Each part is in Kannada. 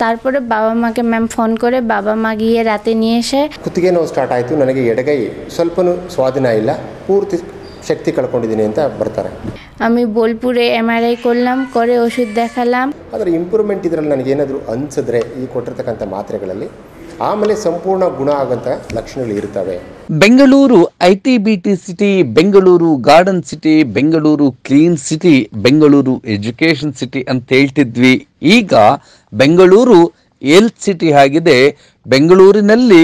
तारपरे बाबा मा के मैम फोन करे बाबा मा गिये राते निये एसे कुत्तिगेनो स्टार्ट आयितु ನನಗೆ ಎಡಗೈ ಸ್ವಲ್ಪನೂ ಸ್ವಾಧೀನ ಇಲ್ಲ ಪೂರ್ತಿ ಶಕ್ತಿ ಕಳ್ಕೊಂಡಿದ್ದೀನಿ ಅಂತ ಬರ್ತಾರೆ आमी बोलपुरे MRI कोल्लम करे औषध देखालाम अदर इंप्रूवमेंट इदरल्ली ನನಗೆ ಏನಾದರೂ ಅನ್ಸಿದ್ರೆ ಈ ಕೊಟ್ಟಿರತಕ್ಕಂತ ಮಾತ್ರೆಗಳಲ್ಲಿ आमले संपूर्ण गुण आगंत लक्षण। Bengaluru ITBT city, Bengaluru garden city, Bengaluru clean city, Bengaluru education city अंत हेळ्तिद्वी। ಈಗ ಬೆಂಗಳೂರು ಹೆಲ್ತ್ ಸಿಟಿ ಆಗಿದೆ। ಬೆಂಗಳೂರಿನಲ್ಲಿ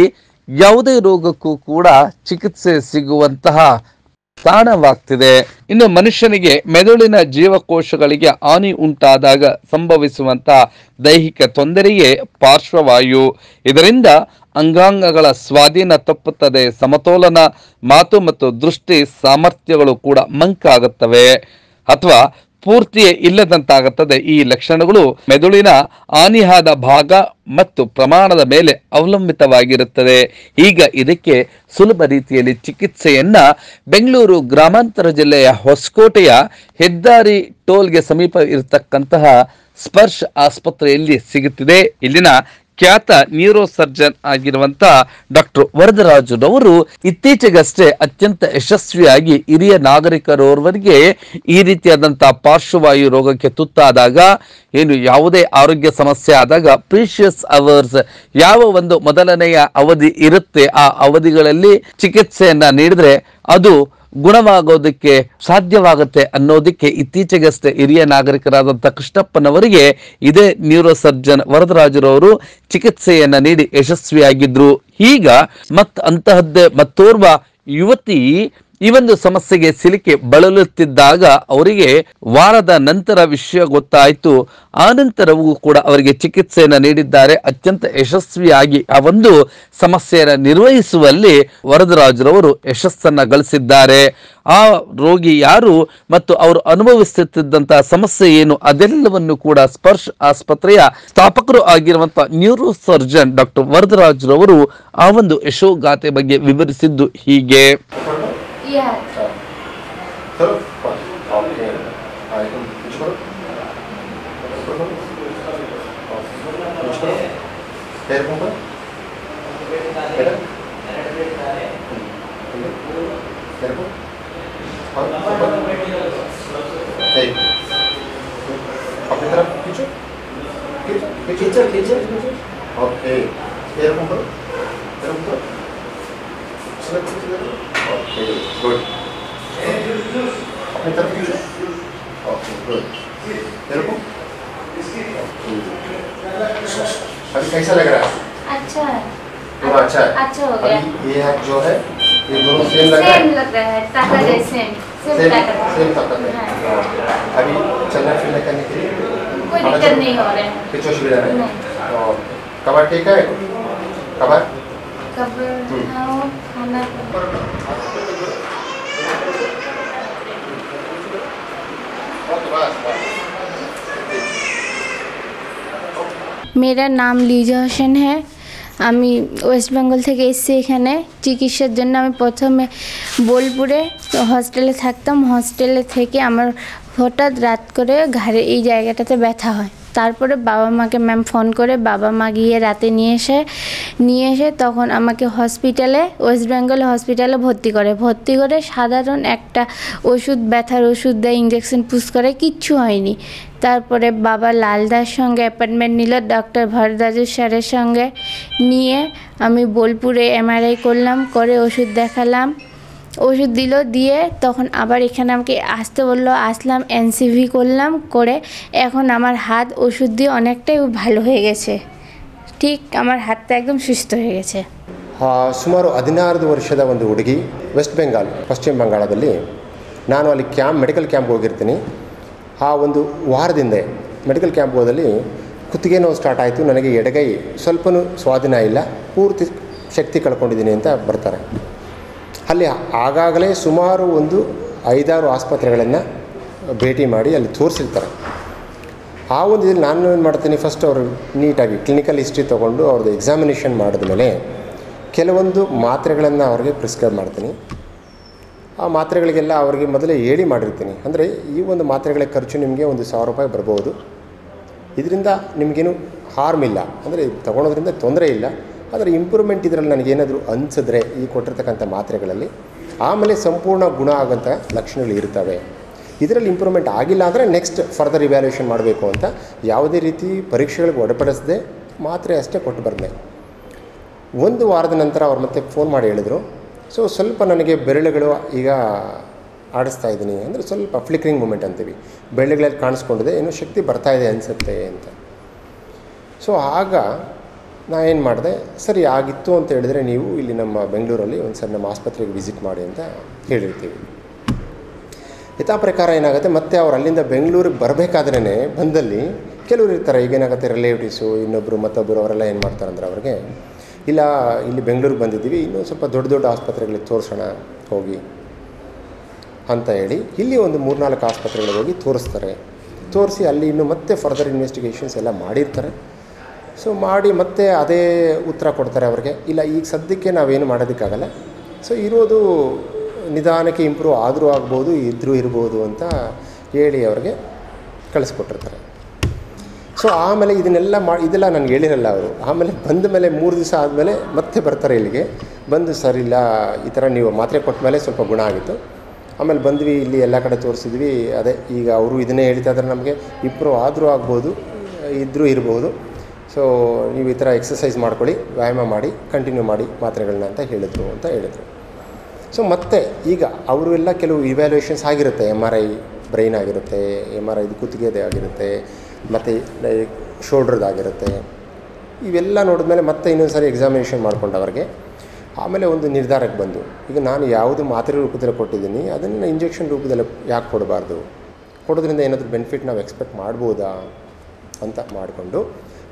ಯಾವುದೇ ರೋಗಕ್ಕೂ ಕೂಡ ಚಿಕಿತ್ಸೆ ಸಿಗುವಂತಹ ತಾಣವಾಗುತ್ತಿದೆ। ಇನ್ನು ಮನುಷ್ಯನಿಗೆ ಮೆದುಳಿನ ಜೀವಕೋಶಗಳಿಗೆ ಹಾನಿ ಉಂಟಾದಾಗ ಸಂಭವಿಸುವಂತ ದೈಹಿಕ ತೊಂದರೆಯೇ ಪಾರ್ಶ್ವವಾಯು। ಇದರಿಂದ ಅಂಗಾಂಗಗಳ ಸ್ವಾಧೀನ ತಪ್ಪುತ್ತದೆ, ಸಮತೋಲನ, ಮಾತು ಮತ್ತು ದೃಷ್ಟಿ ಸಾಮರ್ಥ್ಯಗಳು ಕೂಡ ಮಂಕಾಗುತ್ತವೆ ಅಥವಾ ಪೂರ್ತಿ ಇಲ್ಲದಂತಾಗುತ್ತದೆ। ಈ ಲಕ್ಷಣಗಳು ಮೆದುಳಿನ ಹಾನಿಯಾದ ಭಾಗ ಮತ್ತು ಪ್ರಮಾಣದ ಮೇಲೆ ಅವಲಂಬಿತವಾಗಿರುತ್ತದೆ। ಈಗ ಇದಕ್ಕೆ ಸುಲಭ ರೀತಿಯಲ್ಲಿ ಚಿಕಿತ್ಸೆಯನ್ನು ಬೆಂಗಳೂರು ಗ್ರಾಮಾಂತರ ಜಿಲ್ಲೆಯ ಹೊಸಕೋಟೆಯ ಹೆದ್ದಾರಿ ಟೋಲ್ಗೆ ಸಮೀಪ ಇರತಕ್ಕಂತಹ ಸ್ಪರ್ಶ್ ಆಸ್ಪತ್ರೆಯಲ್ಲಿ ಸಿಗುತ್ತಿದೆ। ಇಲ್ಲಿನ ಖ್ಯಾತ ನ್ಯೂರೋ ಸರ್ಜನ್ ಆಗಿರುವಂತ ಡಾಕ್ಟರ್ ವರದರಾಜುರವರು ಇತ್ತೀಚೆಗಷ್ಟೇ ಅತ್ಯಂತ ಯಶಸ್ವಿಯಾಗಿ ಹಿರಿಯ ನಾಗರಿಕರೋರ್ವರಿಗೆ ಈ ರೀತಿಯಾದಂತಹ ಪಾರ್ಶ್ವವಾಯು ರೋಗಕ್ಕೆ ತುತ್ತಾದಾಗ ಏನು ಯಾವುದೇ ಆರೋಗ್ಯ ಸಮಸ್ಯೆ ಆದಾಗ ಪ್ರೀಶಿಯಸ್ ಅವರ್ಸ್ ಯಾವ ಒಂದು ಮೊದಲನೆಯ ಅವಧಿ ಇರುತ್ತೆ ಆ ಅವಧಿಗಳಲ್ಲಿ ಚಿಕಿತ್ಸೆಯನ್ನ ನೀಡಿದ್ರೆ ಅದು ಗುಣವಾಗೋದಕ್ಕೆ ಸಾಧ್ಯವಾಗುತ್ತೆ ಅನ್ನೋದಕ್ಕೆ ಇತ್ತೀಚೆಗಷ್ಟೇ ಹಿರಿಯ ನಾಗರಿಕರಾದಂಥ ಕೃಷ್ಣಪ್ಪನವರಿಗೆ ಇದೇ ನ್ಯೂರೋ ಸರ್ಜನ್ ವರದರಾಜರವರು ಚಿಕಿತ್ಸೆಯನ್ನು ನೀಡಿ ಯಶಸ್ವಿಯಾಗಿದ್ರು। ಈಗ ಅಂತಹದ್ದೇ ಮತ್ತೋರ್ವ ಯುವತಿ ಈ ಒಂದು ಸಮಸ್ಯೆಗೆ ಸಿಲುಕಿ ಬಳಲುತ್ತಿದ್ದಾಗ ಅವರಿಗೆ ವಾರದ ನಂತರ ವಿಷಯ ಗೊತ್ತಾಯಿತು। ಆ ನಂತರವೂ ಕೂಡ ಅವರಿಗೆ ಚಿಕಿತ್ಸೆಯನ್ನು ನೀಡಿದ್ದಾರೆ। ಅತ್ಯಂತ ಯಶಸ್ವಿಯಾಗಿ ಆ ಒಂದು ಸಮಸ್ಯೆಯನ್ನು ನಿರ್ವಹಿಸುವಲ್ಲಿ ವರದರಾಜರವರು ಯಶಸ್ಸನ್ನು ಗಳಿಸಿದ್ದಾರೆ। ಆ ರೋಗಿ ಯಾರು ಮತ್ತು ಅವರು ಅನುಭವಿಸುತ್ತಿದ್ದಂತಹ ಸಮಸ್ಯೆ ಏನು ಅದೆಲ್ಲವನ್ನು ಕೂಡ ಸ್ಪರ್ಶ್ ಆಸ್ಪತ್ರೆಯ ಸ್ಥಾಪಕರು ಆಗಿರುವಂತಹ ನ್ಯೂರೋ ಸರ್ಜನ್ ಡಾಕ್ಟರ್ ವರದರಾಜರವರು ಆ ಒಂದು ಯಶೋಗಾಥೆ ಬಗ್ಗೆ ವಿವರಿಸಿದ್ದು ಹೀಗೆ। अभी कैसा लग रहा है? अच्छा है। पूरा अच्छा है। अच्छा हो गया। ये है जो है ये दोनों सेम लग रहा है। सेम लग रहा है। ताकत है सेम। सेम ताकत है। अभी चलना फिरना करने के लिए कोई दिक्कत नहीं हो रहा है। कुछ भी नहीं। और कबाड़ ठीक है? कबाड़? कबाड़ हाँ खाना मेरा नाम लीजा होसेन है। आमी वेस्ट बेंगल थेके एसेछि एखाने चिकित्सार जन्य। आमी प्रथमे बोलपुरे हस्टेले थाकताम। हस्टेले थेके आमार हठात् रात करे घाड़े एइ जायगाटाते ब्यथा हय। तारपरे बाबा मा के मैम फोन करे बाबा मा गिये राते निये एसे तखन आमाके हस्पिटाले वेस्ट बेंगल हस्पिटाले भर्ती करे साधारण एकटा ओषुध ब्यथार ओषुध दिये इंजेक्शन पुश करे किच्छु हयनि। तारपरे बाबा लालदार संगे अपॉइंटमेंट निल डॉक्टर भरदाजू सर संगे निये आमी बोलपुरे MRI करलाम करे ओषुध देखालाम। ओषुध दिल दिए तखन आबार एखाने आमाके आसते बोललो। आसलाम NCV करलाम करे एखन आमार हाथ ओषुध दिए अनेकटाई भालो हये गेछे। ठीक आमार हाथटा एकदम सुस्थ हये गेछे। हाँ सुमारु 16 वर्षद ओंदु हुडुगि वेस्ट बेंगाल पश्चिम बंगालदल्लि नानु अल्लि क्यांप मेडिकल क्यांप होगिर्तीनि। ಆ ಒಂದು ವಾರದಿಂದ ಮೆಡಿಕಲ್ ಕ್ಯಾಂಪ್ಗೋದಲ್ಲಿ ಕುತ್ತಿಗೆ ನೋವು ಸ್ಟಾರ್ಟ್ ಆಯಿತು, ನನಗೆ ಎಡಗೈ ಸ್ವಲ್ಪನೂ ಸ್ವಾಧೀನ ಇಲ್ಲ, ಪೂರ್ತಿ ಶಕ್ತಿ ಕಳ್ಕೊಂಡಿದ್ದೀನಿ ಅಂತ ಬರ್ತಾರೆ। ಅಲ್ಲಿ ಆಗಾಗಲೇ ಸುಮಾರು ಒಂದು 5-6 ಆಸ್ಪತ್ರೆಗಳನ್ನು ಭೇಟಿ ಮಾಡಿ ಅಲ್ಲಿ ತೋರಿಸಿರ್ತಾರೆ। ಆ ಒಂದು ಇದರಲ್ಲಿ ನಾನು ಏನು ಮಾಡ್ತೀನಿ, ಫಸ್ಟ್ ಅವರು ನೀಟಾಗಿ ಕ್ಲಿನಿಕಲ್ ಹಿಸ್ಟ್ರಿ ತೊಗೊಂಡು ಅವ್ರದ್ದು ಎಕ್ಸಾಮಿನೇಷನ್ ಮಾಡಿದ ಮೇಲೆ ಕೆಲವೊಂದು ಮಾತ್ರೆಗಳನ್ನು ಅವ್ರಿಗೆ ಪ್ರಿಸ್ಕ್ರೈಬ್ ಮಾಡ್ತೀನಿ। ಆ ಮಾತ್ರೆಗಳಿಗೆಲ್ಲ ಅವರಿಗೆ ಮೊದಲೇ ಹೇಳಿ ಮಾಡಿರ್ತೀನಿ, ಅಂದರೆ ಈ ಒಂದು ಮಾತ್ರೆಗಳ ಖರ್ಚು ನಿಮಗೆ ಒಂದು 1000 ರೂಪಾಯಿ ಬರ್ಬೋದು, ಇದರಿಂದ ನಿಮಗೇನು ಹಾರ್ಮ್ ಇಲ್ಲ ಅಂದರೆ ತಗೊಳ್ಳೋದ್ರಿಂದ ತೊಂದರೆ ಇಲ್ಲ. ಆದರೆ ಇಂಪ್ರೂವ್ಮೆಂಟ್ ಇದರಲ್ಲಿ ನನಗೆ ಏನಾದರೂ ಅನ್ಸಿದ್ರೆ ಈ ಕೊಟ್ಟಿರ್ತಕ್ಕಂಥ ಮಾತ್ರೆಗಳಲ್ಲಿ ಆಮೇಲೆ ಸಂಪೂರ್ಣ ಗುಣ ಆಗುವಂಥ ಲಕ್ಷಣಗಳು ಇರ್ತವೆ. ಇದರಲ್ಲಿ ಇಂಪ್ರೂವ್ಮೆಂಟ್ ಆಗಿಲ್ಲ ಅಂದರೆ ನೆಕ್ಸ್ಟ್ ಫರ್ದರ್ ಇವ್ಯಾಲ್ಯೂಯೇಷನ್ ಮಾಡಬೇಕು ಅಂತ ಯಾವುದೇ ರೀತಿ ಪರೀಕ್ಷೆಗಳಿಗೆ ಒಳಪಡಿಸದೆ ಮಾತ್ರೆ ಅಷ್ಟೇ ಕೊಟ್ಟು ಬರಲಿ. ಒಂದು ವಾರದ ನಂತರ ಅವ್ರು ಮತ್ತೆ ಫೋನ್ ಮಾಡಿ ಹೇಳಿದರು, ಸೊ ಸ್ವಲ್ಪ ನನಗೆ ಬೆರಳುಗಳು ಈಗ ಆಡಿಸ್ತಾ ಇದ್ದೀನಿ, ಅಂದರೆ ಸ್ವಲ್ಪ ಫ್ಲಿಕ್ರಿಂಗ್ ಮೂಮೆಂಟ್ ಅಂತೀವಿ, ಬೆರಳುಗಳಲ್ಲಿ ಕಾಣಿಸ್ಕೊಂಡಿದೆ, ಏನೋ ಶಕ್ತಿ ಬರ್ತಾಯಿದೆ ಅನಿಸುತ್ತೆ ಅಂತ. ಸೊ ಆಗ ನಾನೇನು ಮಾಡಿದೆ, ಸರಿ ಆಗಿತ್ತು ಅಂತ ಹೇಳಿದ್ರೆ ನೀವು ಇಲ್ಲಿ ನಮ್ಮ ಬೆಂಗಳೂರಲ್ಲಿ ಒಂದು ಸರಿ ನಮ್ಮ ಆಸ್ಪತ್ರೆಗೆ ವಿಸಿಟ್ ಮಾಡಿ ಅಂತ ಹೇಳಿರ್ತೀವಿ. ಯಥಾ ಪ್ರಕಾರ ಏನಾಗುತ್ತೆ ಮತ್ತೆ ಅವ್ರು ಅಲ್ಲಿಂದ ಬೆಂಗಳೂರಿಗೆ ಬರಬೇಕಾದ್ರೇ ಬಂದಲ್ಲಿ ಕೆಲವರು ಇರ್ತಾರೆ, ಈಗೇನಾಗುತ್ತೆ ರಿಲೇಟಿವ್ಸು ಇನ್ನೊಬ್ಬರು ಮತ್ತೊಬ್ಬರು ಅವರೆಲ್ಲ ಏನು ಮಾಡ್ತಾರೆ ಅಂದರೆ ಅವ್ರಿಗೆ ಇಲ್ಲ ಇಲ್ಲಿ ಬೆಂಗಳೂರಿಗೆ ಬಂದಿದ್ದೀವಿ, ಇನ್ನೂ ಸ್ವಲ್ಪ ದೊಡ್ಡ ದೊಡ್ಡ ಆಸ್ಪತ್ರೆಗಳಿಗೆ ತೋರಿಸೋಣ ಹೋಗಿ ಅಂತ ಹೇಳಿ ಇಲ್ಲಿ ಒಂದು 3-4 ಆಸ್ಪತ್ರೆಗಳಿಗೆ ಹೋಗಿ ತೋರಿಸ್ತಾರೆ. ತೋರಿಸಿ ಅಲ್ಲಿ ಇನ್ನೂ ಮತ್ತೆ ಫರ್ದರ್ ಇನ್ವೆಸ್ಟಿಗೇಷನ್ಸ್ ಎಲ್ಲ ಮಾಡಿರ್ತಾರೆ. ಸೊ ಮಾಡಿ ಮತ್ತೆ ಅದೇ ಉತ್ತರ ಕೊಡ್ತಾರೆ ಅವ್ರಿಗೆ, ಇಲ್ಲ ಈಗ ಸದ್ಯಕ್ಕೆ ನಾವೇನು ಮಾಡೋದಕ್ಕಾಗಲ್ಲ, ಸೊ ಇರೋದು ನಿಧಾನಕ್ಕೆ ಇಂಪ್ರೂವ್ ಆದರೂ ಆಗ್ಬೋದು ಇದ್ದರೂ ಇರ್ಬೋದು ಅಂತ ಹೇಳಿ ಅವ್ರಿಗೆ ಕಳಿಸ್ಕೊಟ್ಟಿರ್ತಾರೆ. ಸೊ ಆಮೇಲೆ ಇದನ್ನೆಲ್ಲ ಇದೆಲ್ಲ ನನಗೆ ಹೇಳಿರಲ್ಲ ಅವರು. ಆಮೇಲೆ ಬಂದ ಮೇಲೆ 3 ದಿವಸ ಆದಮೇಲೆ ಮತ್ತೆ ಬರ್ತಾರೆ ಇಲ್ಲಿಗೆ ಬಂದು, ಸರ್ ಇಲ್ಲ ಈ ಥರ ನೀವು ಮಾತ್ರೆ ಕೊಟ್ಟ ಮೇಲೆ ಸ್ವಲ್ಪ ಗುಣ ಆಗಿತ್ತು, ಆಮೇಲೆ ಬಂದ್ವಿ ಇಲ್ಲಿ ಎಲ್ಲ ಕಡೆ ತೋರಿಸಿದ್ವಿ, ಅದೇ ಈಗ ಅವರು ಇದನ್ನೇ ಹೇಳ್ತಾ ಇದ್ದಾರೆ ನಮಗೆ, ಇಂಪ್ರೂವ್ ಆದರೂ ಆಗ್ಬೋದು ಇದ್ದರೂ ಇರ್ಬೋದು, ಸೊ ನೀವು ಈ ಥರ ಎಕ್ಸಸೈಸ್ ಮಾಡ್ಕೊಳ್ಳಿ, ವ್ಯಾಯಾಮ ಮಾಡಿ, ಕಂಟಿನ್ಯೂ ಮಾಡಿ ಮಾತ್ರೆಗಳನ್ನ ಅಂತ ಹೇಳಿದ್ರು ಅಂತ ಹೇಳಿದರು. ಸೊ ಮತ್ತೆ ಈಗ ಅವರು ಎಲ್ಲ ಕೆಲವು ಇವ್ಯಾಲ್ಯೂಯೇಷನ್ಸ್ ಆಗಿರುತ್ತೆ, MRI ಬ್ರೈನ್ ಆಗಿರುತ್ತೆ, MRI ಇದು ಕುತ್ತಿಗೆದೇ ಆಗಿರುತ್ತೆ, ಮತ್ತು ಶೋಲ್ಡ್ರದ್ದಾಗಿರುತ್ತೆ. ಇವೆಲ್ಲ ನೋಡಿದ್ಮೇಲೆ ಮತ್ತೆ ಇನ್ನೊಂದು ಸಾರಿ ಎಕ್ಸಾಮಿನೇಷನ್ ಮಾಡಿಕೊಂಡು ಅವ್ರಿಗೆ ಆಮೇಲೆ ಒಂದು ನಿರ್ಧಾರಕ್ಕೆ ಬಂದು, ಈಗ ನಾನು ಯಾವುದು ಮಾತ್ರೆ ರೂಪದಲ್ಲಿ ಕೊಟ್ಟಿದ್ದೀನಿ ಅದನ್ನು ಇಂಜೆಕ್ಷನ್ ರೂಪದಲ್ಲಿ ಯಾಕೆ ಕೊಡಬಾರ್ದು, ಕೊಡೋದ್ರಿಂದ ಏನಾದರೂ ಬೆನಿಫಿಟ್ ನಾವು ಎಕ್ಸ್ಪೆಕ್ಟ್ ಮಾಡ್ಬೋದಾ ಅಂತ ಮಾಡಿಕೊಂಡು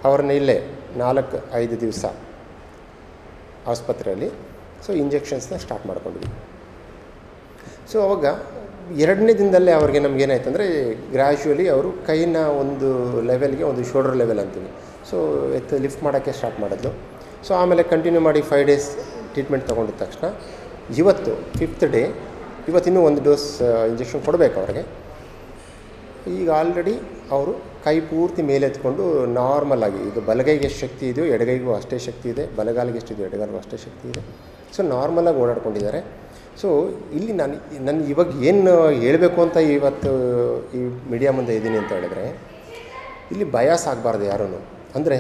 ಅವ್ರನ್ನ ಇಲ್ಲೇ 4-5 ದಿವಸ ಆಸ್ಪತ್ರೆಯಲ್ಲಿ ಸೊ ಇಂಜೆಕ್ಷನ್ಸ್ನ ಸ್ಟಾರ್ಟ್ ಮಾಡ್ಕೊಂಡ್ವಿ. ಸೊ ಅವಾಗ 2ನೇ ದಿನದಲ್ಲೇ ಅವ್ರಿಗೆ ನಮಗೇನಾಯ್ತು ಅಂದರೆ ಗ್ರ್ಯಾಜುವಲಿ ಅವರು ಕೈನ ಒಂದು ಲೆವೆಲ್ಗೆ ಒಂದು ಶೋಲ್ಡರ್ ಲೆವೆಲ್ ಅಂತೀವಿ, ಸೊ ಎತ್ತು ಲಿಫ್ಟ್ ಮಾಡೋಕ್ಕೆ ಸ್ಟಾರ್ಟ್ ಮಾಡಿದ್ಲು. ಸೊ ಆಮೇಲೆ ಕಂಟಿನ್ಯೂ ಮಾಡಿ 5 ಡೇಸ್ ಟ್ರೀಟ್ಮೆಂಟ್ ತೊಗೊಂಡಿದ್ದ ತಕ್ಷಣ ಇವತ್ತು 5th ಡೇ, ಇವತ್ತಿನ್ನೂ 1 ಡೋಸ್ ಇಂಜೆಕ್ಷನ್ ಕೊಡಬೇಕು ಅವ್ರಿಗೆ. ಈಗ ಆಲ್ರೆಡಿ ಅವರು ಕೈ ಪೂರ್ತಿ ಮೇಲೆತ್ಕೊಂಡು ನಾರ್ಮಲ್ ಆಗಿ, ಈಗ ಬಲಗೈಗೆ ಎಷ್ಟು ಶಕ್ತಿ ಇದೆಯೋ ಎಡಗೈಗೂ ಅಷ್ಟೇ ಶಕ್ತಿ ಇದೆ, ಬಲಗಾಲಿಗೆ ಎಷ್ಟಿದೆಯೋ ಎಡಗಾಲಿಗೂ ಅಷ್ಟೇ ಶಕ್ತಿ ಇದೆ. ಸೊ ನಾರ್ಮಲಾಗಿ ಓಡಾಡ್ಕೊಂಡಿದ್ದಾರೆ. ಸೊ ಇಲ್ಲಿ ನಾನು ಇವಾಗ ಏನು ಹೇಳಬೇಕು ಅಂತ ಇವತ್ತು ಈ ಮೀಡಿಯಾ ಮುಂದೆ ಇದ್ದೀನಿ ಅಂತ ಹೇಳಿದ್ರೆ, ಇಲ್ಲಿ ಬಯಾಸ್ ಆಗಬಾರ್ದು ಯಾರೂ. ಅಂದರೆ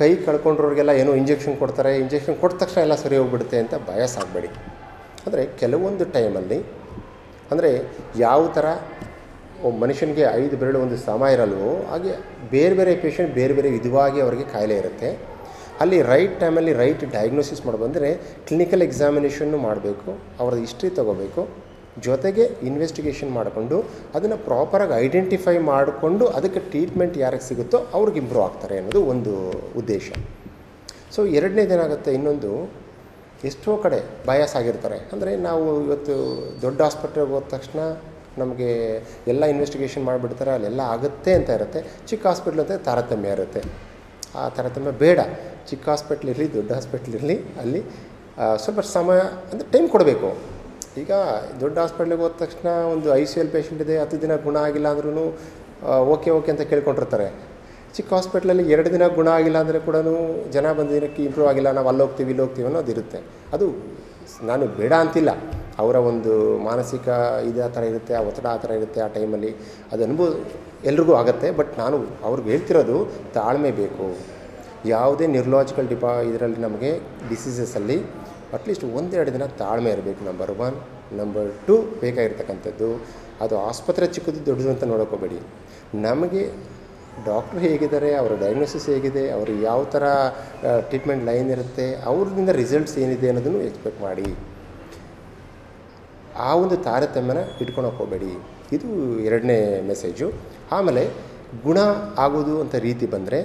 ಕೈ ಕಳ್ಕೊಂಡ್ರವ್ರಿಗೆಲ್ಲ ಏನೋ ಇಂಜೆಕ್ಷನ್ ಕೊಡ್ತಾರೆ, ಇಂಜೆಕ್ಷನ್ ಕೊಟ್ಟ ತಕ್ಷಣ ಎಲ್ಲ ಸರಿ ಹೋಗ್ಬಿಡುತ್ತೆ ಅಂತ ಬಯಾಸ್ ಆಗಬೇಡಿ. ಅಂದರೆ ಕೆಲವೊಂದು ಟೈಮಲ್ಲಿ ಅಂದರೆ ಯಾವ ಥರ ಒಬ್ಬ ಮನುಷ್ಯನಿಗೆ 5 ಬೆರಳು ಒಂದು ಸಮ ಇರಲ್ವೋ ಹಾಗೆ ಬೇರೆ ಬೇರೆ ಪೇಷಂಟ್ ಬೇರೆ ಬೇರೆ ವಿಧವಾಗಿ ಅವರಿಗೆ ಕಾಯಿಲೆ ಇರುತ್ತೆ. ಅಲ್ಲಿ ರೈಟ್ ಟೈಮಲ್ಲಿ ರೈಟ್ ಡಯಾಗ್ನೋಸಿಸ್ ಮಾಡಬಂದರೆ ಕ್ಲಿನಿಕಲ್ ಎಕ್ಸಾಮಿನೇಷನ್ನು ಮಾಡಬೇಕು, ಅವ್ರದ್ದು ಹಿಸ್ಟ್ರಿ ತೊಗೋಬೇಕು, ಜೊತೆಗೆ ಇನ್ವೆಸ್ಟಿಗೇಷನ್ ಮಾಡಿಕೊಂಡು ಅದನ್ನು ಪ್ರಾಪರಾಗಿ ಐಡೆಂಟಿಫೈ ಮಾಡಿಕೊಂಡು ಅದಕ್ಕೆ ಟ್ರೀಟ್ಮೆಂಟ್ ಯಾರಿಗೆ ಸಿಗುತ್ತೋ ಅವ್ರಿಗೆ ಇಂಪ್ರೂವ್ ಆಗ್ತಾರೆ ಅನ್ನೋದು ಒಂದು ಉದ್ದೇಶ. ಸೊ 2ನೇದೇನಾಗುತ್ತೆ ಇನ್ನೊಂದು, ಎಷ್ಟೋ ಕಡೆ ಬಯಾಸ್ ಆಗಿರ್ತಾರೆ. ಅಂದರೆ ನಾವು ಇವತ್ತು ದೊಡ್ಡ ಆಸ್ಪತ್ರೆಗೆ ಹೋದ ತಕ್ಷಣ ನಮಗೆ ಎಲ್ಲ ಇನ್ವೆಸ್ಟಿಗೇಷನ್ ಮಾಡಿಬಿಡ್ತಾರೆ, ಅಲ್ಲೆಲ್ಲ ಆಗುತ್ತೆ ಅಂತ ಇರುತ್ತೆ. ಚಿಕ್ಕ ಹಾಸ್ಪಿಟ್ಲ್ ಅಂತ ತಾರತಮ್ಯ ಇರುತ್ತೆ, ಆ ತಾರತಮ್ಯ ಬೇಡ. ಚಿಕ್ಕ ಹಾಸ್ಪಿಟ್ಲ್ ಇರಲಿ ದೊಡ್ಡ ಹಾಸ್ಪಿಟ್ಲ್ ಇರಲಿ ಅಲ್ಲಿ ಸ್ವಲ್ಪ ಸಮಯ ಅಂದರೆ ಟೈಮ್ ಕೊಡಬೇಕು. ಈಗ ದೊಡ್ಡ ಹಾಸ್ಪಿಟ್ಲಿಗೆ ಹೋದ ತಕ್ಷಣ ಒಂದು ICU ಪೇಷಂಟ್ ಇದೆ, 10 ದಿನ ಗುಣ ಆಗಿಲ್ಲ ಅಂದ್ರೂ ಓಕೆ ಅಂತ ಕೇಳ್ಕೊಂಡಿರ್ತಾರೆ. ಚಿಕ್ಕ ಹಾಸ್ಪಿಟ್ಲಲ್ಲಿ 2 ದಿನ ಗುಣ ಆಗಿಲ್ಲ ಅಂದರೆ ಕೂಡ ಜನ ಬಂದ ದಿನಕ್ಕೆ ಇಂಪ್ರೂವ್ ಆಗಿಲ್ಲ, ನಾವು ಅಲ್ಲೋಗ್ತೀವಿ ಇಲ್ಲೋಗ್ತೀವಿ ಅನ್ನೋದಿರುತ್ತೆ. ಅದು ನಾನು ಬೇಡ ಅಂತಿಲ್ಲ, ಅವರ ಒಂದು ಮಾನಸಿಕ ಇದು ಆ ಥರ ಇರುತ್ತೆ, ಆ ಒತ್ತಡ ಆ ಥರ ಇರುತ್ತೆ, ಆ ಟೈಮಲ್ಲಿ ಅದು ಅನುಭವ ಎಲ್ರಿಗೂ ಆಗುತ್ತೆ. ಬಟ್ ನಾನು ಅವ್ರಿಗೆ ಹೇಳ್ತಿರೋದು ತಾಳ್ಮೆ ಬೇಕು. ಯಾವುದೇ ನ್ಯೂರಲಾಜಿಕಲ್ ಇದರಲ್ಲಿ ನಮಗೆ ಡಿಸೀಸಸಲ್ಲಿ ಅಟ್ಲೀಸ್ಟ್ 1-2 ದಿನ ತಾಳ್ಮೆ ಇರಬೇಕು. ನಂಬರ್ 1. ನಂಬರ್ 2 ಬೇಕಾಗಿರ್ತಕ್ಕಂಥದ್ದು ಅದು ಆಸ್ಪತ್ರೆ ಚಿಕ್ಕದು ದೊಡ್ಡದು ಅಂತ ನೋಡೋಕೋಬೇಡಿ. ನಮಗೆ ಡಾಕ್ಟ್ರು ಹೇಗಿದ್ದಾರೆ, ಅವರ ಡಯಾಗ್ನೋಸಿಸ್ ಹೇಗಿದೆ, ಅವರು ಯಾವ ಥರ ಟ್ರೀಟ್ಮೆಂಟ್ ಲೈನ್ ಇರುತ್ತೆ, ಅವ್ರಿಂದ ರಿಸಲ್ಟ್ಸ್ ಏನಿದೆ ಅನ್ನೋದನ್ನು ಎಕ್ಸ್ಪೆಕ್ಟ್ ಮಾಡಿ. ಆ ಒಂದು ತಾರತಮ್ಯನ ಇಟ್ಕೊಳಕ್ಕೆ ಹೋಗಬೇಡಿ. ಇದು 2ನೇ ಮೆಸೇಜು. ಆಮೇಲೆ ಗುಣ ಆಗೋದು ಅಂತ ರೀತಿ ಬಂದರೆ,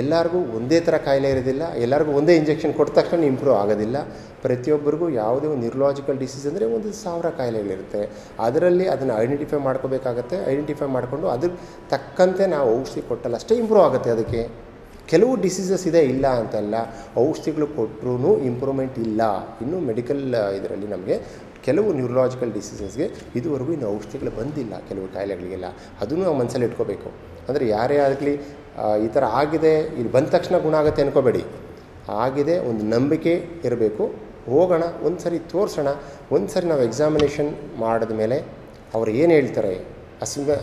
ಎಲ್ಲರಿಗೂ ಒಂದೇ ಥರ ಕಾಯಿಲೆ ಇರೋದಿಲ್ಲ, ಎಲ್ಲರಿಗೂ ಒಂದೇ ಇಂಜೆಕ್ಷನ್ ಕೊಟ್ಟ ತಕ್ಷಣ ಇಂಪ್ರೂವ್ ಆಗೋದಿಲ್ಲ. ಪ್ರತಿಯೊಬ್ಬರಿಗೂ ಯಾವುದೇ ಒಂದು ನ್ಯೂರಲಾಜಿಕಲ್ ಡಿಸೀಸ್ ಅಂದರೆ 1,000 ಕಾಯಿಲೆಗಳಿರುತ್ತೆ. ಅದರಲ್ಲಿ ಅದನ್ನು ಐಡೆಂಟಿಫೈ ಮಾಡ್ಕೋಬೇಕಾಗತ್ತೆ. ಐಡೆಂಟಿಫೈ ಮಾಡಿಕೊಂಡು ಅದ್ರ ತಕ್ಕಂತೆ ನಾವು ಔಷಧಿ ಕೊಟ್ಟಲ್ಲ ಅಷ್ಟೇ ಇಂಪ್ರೂವ್ ಆಗುತ್ತೆ. ಅದಕ್ಕೆ ಕೆಲವು ಡಿಸೀಸಸ್ ಇದೆ, ಇಲ್ಲ ಅಂತಲ್ಲ, ಔಷಧಿಗಳು ಕೊಟ್ಟರೂ ಇಂಪ್ರೂವ್ಮೆಂಟ್ ಇಲ್ಲ. ಇನ್ನೂ ಮೆಡಿಕಲ್ ಇದರಲ್ಲಿ ನಮಗೆ ಕೆಲವು ನ್ಯೂರಲಾಜಿಕಲ್ ಡಿಸೀಸಸ್ಗೆ ಇದುವರೆಗೂ ಇನ್ನೂ ಔಷಧಿಗಳು ಬಂದಿಲ್ಲ, ಕೆಲವು ಕಾಯಿಲೆಗಳಿಗೆಲ್ಲ. ಅದನ್ನು ನಾವು ಮನಸ್ಸಲ್ಲಿ ಇಟ್ಕೋಬೇಕು. ಅಂದರೆ ಯಾರೇ ಆಗಲಿ ಈ ತರ ಆಗಿದೆ ಇಲ್ಲಿ ಬಂದ ತಕ್ಷಣ ಗುಣ ಆಗುತ್ತೆ ಅನ್ಕೋಬೇಡಿ. ಆಗಿದೆ ಒಂದು ನಂಬಿಕೆ ಇರಬೇಕು. ಹೋಗೋಣ ಒಂದು ಸರಿ ತೋರ್ಸೋಣ. ಒಂದು ಸರಿ ನಾವು ಎಕ್ಸಾಮಿನೇಷನ್ ಮಾಡಿದ ಮೇಲೆ ಅವರು ಏನು ಹೇಳ್ತಾರೆ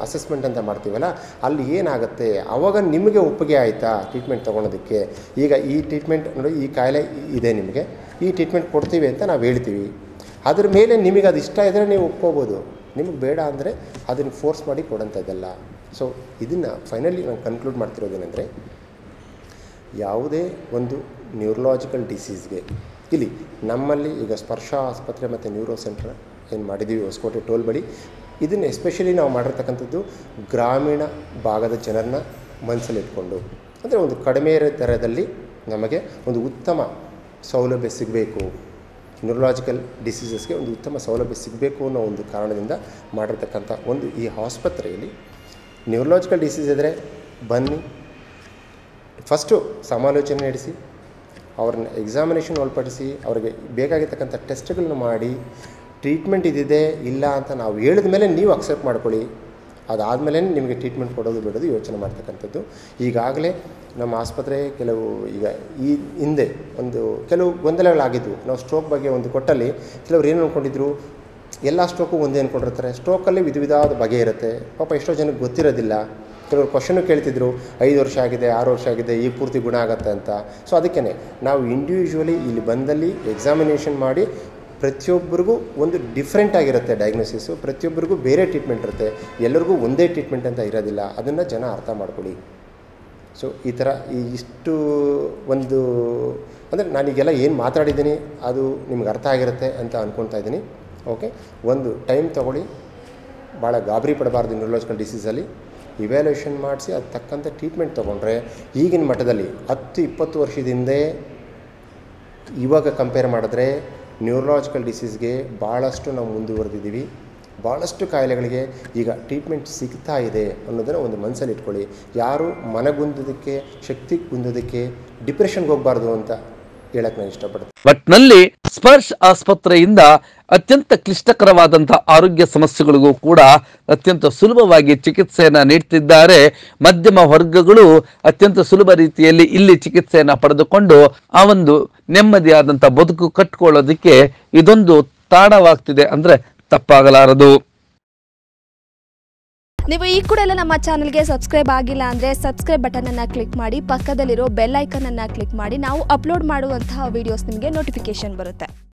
ಅಸೆಸ್ಮೆಂಟ್ ಅಂತ ಮಾಡ್ತೀವಲ್ಲ ಅಲ್ಲಿ ಏನಾಗುತ್ತೆ ಆವಾಗ ನಿಮಗೆ ಒಪ್ಪಿಗೆ ಆಯಿತಾ ಟ್ರೀಟ್ಮೆಂಟ್ ತೊಗೊಳೋದಕ್ಕೆ. ಈಗ ಈ ಟ್ರೀಟ್ಮೆಂಟ್ ನೋಡಿ ಈ ಕಾಯಿಲೆ ಇದೆ ನಿಮಗೆ ಈ ಟ್ರೀಟ್ಮೆಂಟ್ ಕೊಡ್ತೀವಿ ಅಂತ ನಾವು ಹೇಳ್ತೀವಿ. ಅದರ ಮೇಲೆ ನಿಮಗೆ ಅದು ಇಷ್ಟ ಇದ್ದರೆ ನೀವು ಒಪ್ಕೋಬೋದು. ನಿಮಗೆ ಬೇಡ ಅಂದರೆ ಅದನ್ನು ಫೋರ್ಸ್ ಮಾಡಿ ಕೊಡೋಂಥದ್ದಲ್ಲ. ಸೊ ಇದನ್ನು ಫೈನಲಿ ನಾನು ಕನ್ಕ್ಲೂಡ್ ಮಾಡ್ತಿರೋದೇನೆಂದರೆ ಯಾವುದೇ ಒಂದು ನ್ಯೂರಲಾಜಿಕಲ್ ಡಿಸೀಸ್ಗೆ ಇಲ್ಲಿ ನಮ್ಮಲ್ಲಿ ಈಗ ಸ್ಪರ್ಶ ಆಸ್ಪತ್ರೆ ಮತ್ತು ನ್ಯೂರೋ ಸೆಂಟ್ರ್ ಏನು ಮಾಡಿದ್ದೀವಿ ಹೊಸಕೋಟೆ ಟೋಲ್ ಬಳಿ ಇದನ್ನು ಎಸ್ಪೆಷಲಿ ನಾವು ಮಾಡಿರ್ತಕ್ಕಂಥದ್ದು ಗ್ರಾಮೀಣ ಭಾಗದ ಜನರನ್ನ ಮನಸ್ಸಲ್ಲಿಟ್ಕೊಂಡು ಅಂದರೆ ಒಂದು ಕಡಿಮೆ ದರದಲ್ಲಿ ನಮಗೆ ಒಂದು ಉತ್ತಮ ಸೌಲಭ್ಯ ಸಿಗಬೇಕು ನ್ಯೂರಲಾಜಿಕಲ್ ಡಿಸೀಸಸ್ಗೆ ಒಂದು ಉತ್ತಮ ಸೌಲಭ್ಯ ಸಿಗಬೇಕು ಅನ್ನೋ ಒಂದು ಕಾರಣದಿಂದ ಮಾಡಿರ್ತಕ್ಕಂಥ ಒಂದು ಈ ಆಸ್ಪತ್ರೆಯಲ್ಲಿ ನ್ಯೂರಲಾಜಿಕಲ್ ಡಿಸೀಸ್ ಇದ್ದರೆ ಬನ್ನಿ ಫಸ್ಟು ಸಮಾಲೋಚನೆ ನಡೆಸಿ ಅವ್ರನ್ನ ಎಕ್ಸಾಮಿನೇಷನ್ ಒಳಪಡಿಸಿ ಅವರಿಗೆ ಬೇಕಾಗಿರ್ತಕ್ಕಂಥ ಟೆಸ್ಟ್ಗಳನ್ನ ಮಾಡಿ ಟ್ರೀಟ್ಮೆಂಟ್ ಇದಿದೆ ಇಲ್ಲ ಅಂತ ನಾವು ಹೇಳಿದ ಮೇಲೆ ನೀವು ಅಕ್ಸೆಪ್ಟ್ ಮಾಡ್ಕೊಳ್ಳಿ. ಅದಾದಮೇಲೆ ನಿಮಗೆ ಟ್ರೀಟ್ಮೆಂಟ್ ಕೊಡೋದು ಬಿಡೋದು ಯೋಚನೆ ಮಾಡ್ತಕ್ಕಂಥದ್ದು. ಈಗಾಗಲೇ ನಮ್ಮ ಆಸ್ಪತ್ರೆ ಕೆಲವು ಈಗ ಈ ಹಿಂದೆ ಒಂದು ಕೆಲವು ಗೊಂದಲಗಳಾಗಿದ್ದವು. ನಾವು ಸ್ಟ್ರೋಕ್ ಬಗ್ಗೆ ಒಂದು ಕೊಟ್ಟಲ್ಲಿ ಕೆಲವ್ರು ಏನು ಅಂದ್ಕೊಂಡಿದ್ರು ಎಲ್ಲ ಸ್ಟ್ರೋಕು ಒಂದೇ ಅಂದ್ಕೊಂಡಿರ್ತಾರೆ. ಸ್ಟ್ರೋಕಲ್ಲಿ ವಿಧ ವಿಧವಾದ ಬಗೆ ಇರುತ್ತೆ. ಪಾಪ ಎಷ್ಟೋ ಜನಕ್ಕೆ ಗೊತ್ತಿರೋದಿಲ್ಲ. ಕೆಲವರು ಕ್ವಶನ್ನು ಕೇಳ್ತಿದ್ರು 5 ವರ್ಷ ಆಗಿದೆ 6 ವರ್ಷ ಆಗಿದೆ ಈ ಪೂರ್ತಿ ಗುಣ ಆಗುತ್ತೆ ಅಂತ. ಸೊ ಅದಕ್ಕೇ ನಾವು ಇಂಡಿವಿಜುವಲಿ ಇಲ್ಲಿ ಬಂದಲ್ಲಿ ಎಕ್ಸಾಮಿನೇಷನ್ ಮಾಡಿ ಪ್ರತಿಯೊಬ್ಬರಿಗೂ ಒಂದು ಡಿಫ್ರೆಂಟ್ ಆಗಿರುತ್ತೆ ಡಯಾಗ್ನೋಸಿಸು. ಪ್ರತಿಯೊಬ್ಬರಿಗೂ ಬೇರೆ ಟ್ರೀಟ್ಮೆಂಟ್ ಇರುತ್ತೆ. ಎಲ್ಲರಿಗೂ ಒಂದೇ ಟ್ರೀಟ್ಮೆಂಟ್ ಅಂತ ಇರೋದಿಲ್ಲ. ಅದನ್ನು ಜನ ಅರ್ಥ ಮಾಡ್ಕೊಳ್ಳಿ. ಸೊ ಈ ಥರ ಇಷ್ಟು ಒಂದು ಅಂದರೆ ನಾನೀಗೆಲ್ಲ ಏನು ಮಾತಾಡಿದ್ದೀನಿ ಅದು ನಿಮ್ಗೆ ಅರ್ಥ ಆಗಿರುತ್ತೆ ಅಂತ ಅಂದ್ಕೊಳ್ತಾ ಇದ್ದೀನಿ. ಓಕೆ ಒಂದು ಟೈಮ್ ತೊಗೊಳ್ಳಿ. ಭಾಳ ಗಾಬರಿ ಪಡಬಾರ್ದು ನ್ಯೂರಲಾಜಿಕಲ್ ಡಿಸೀಸಲ್ಲಿ. ಇವ್ಯಾಲ್ಯೂಯೇಷನ್ ಮಾಡಿಸಿ ಅದು ತಕ್ಕಂಥ ಟ್ರೀಟ್ಮೆಂಟ್ ತೊಗೊಂಡ್ರೆ ಈಗಿನ ಮಟ್ಟದಲ್ಲಿ 10-20 ವರ್ಷದಿಂದೆ ಇವಾಗ ಕಂಪೇರ್ ಮಾಡಿದ್ರೆ ನ್ಯೂರಲಾಜಿಕಲ್ ಡಿಸೀಸ್ಗೆ ಭಾಳಷ್ಟು ನಾವು ಮುಂದುವರೆದಿದ್ದೀವಿ. ಭಾಳಷ್ಟು ಕಾಯಿಲೆಗಳಿಗೆ ಈಗ ಟ್ರೀಟ್ಮೆಂಟ್ ಸಿಗ್ತಾ ಇದೆ ಅನ್ನೋದನ್ನು ಒಂದು ಮನಸ್ಸಲ್ಲಿ ಇಟ್ಕೊಳ್ಳಿ. ಯಾರು ಮನಗುಂದೋದಕ್ಕೆ ಶಕ್ತಿ ಗುಂದೋದಕ್ಕೆ ಡಿಪ್ರೆಷನ್ಗೆ ಹೋಗಬಾರ್ದು ಅಂತ ಹೇಳಕ್ಕೆ ನಾನು ಇಷ್ಟಪಡ್ತೀನಿ. ಒಟ್ಟಿನಲ್ಲಿ ಸ್ಪರ್ಶ್ ಆಸ್ಪತ್ರೆಯಿಂದ ಅತ್ಯಂತ ಕ್ಲಿಷ್ಟಕರವಾದಂತಹ ಆರೋಗ್ಯ ಸಮಸ್ಯೆಗಳಿಗೂ ಕೂಡ ಅತ್ಯಂತ ಸುಲಭವಾಗಿ ಚಿಕಿತ್ಸೆಯನ್ನು ನೀಡುತ್ತಿದ್ದಾರೆ. ಮಧ್ಯಮ ವರ್ಗಗಳು ಅತ್ಯಂತ ಸುಲಭ ರೀತಿಯಲ್ಲಿ ಇಲ್ಲಿ ಚಿಕಿತ್ಸೆಯನ್ನು ಪಡೆದುಕೊಂಡು ಆ ಒಂದು ನೆಮ್ಮದಿಯಾದಂಥ ಬದುಕು ಕಟ್ಟಿಕೊಳ್ಳೋದಕ್ಕೆ ಇದೊಂದು ತಾಣವಾಗ್ತಿದೆ ಅಂದ್ರೆ ತಪ್ಪಾಗಲಾರದು. ನೀವು ಈ ಕೂಡ ಎಲ್ಲ ನಮ್ಮ ಚಾನಲ್ಗೆ ಸಬ್ಸ್ಕ್ರೈಬ್ ಆಗಿಲ್ಲ ಅಂದರೆ ಸಬ್ಸ್ಕ್ರೈಬ್ ಬಟನನ್ನು ಕ್ಲಿಕ್ ಮಾಡಿ ಪಕ್ಕದಲ್ಲಿರೋ ಬೆಲ್ ಐಕನನ್ನು ಕ್ಲಿಕ್ ಮಾಡಿ ನಾವು ಅಪ್ಲೋಡ್ ಮಾಡುವಂತಹ ವಿಡಿಯೋಸ್ ನಿಮಗೆ ನೋಟಿಫಿಕೇಶನ್ ಬರುತ್ತೆ.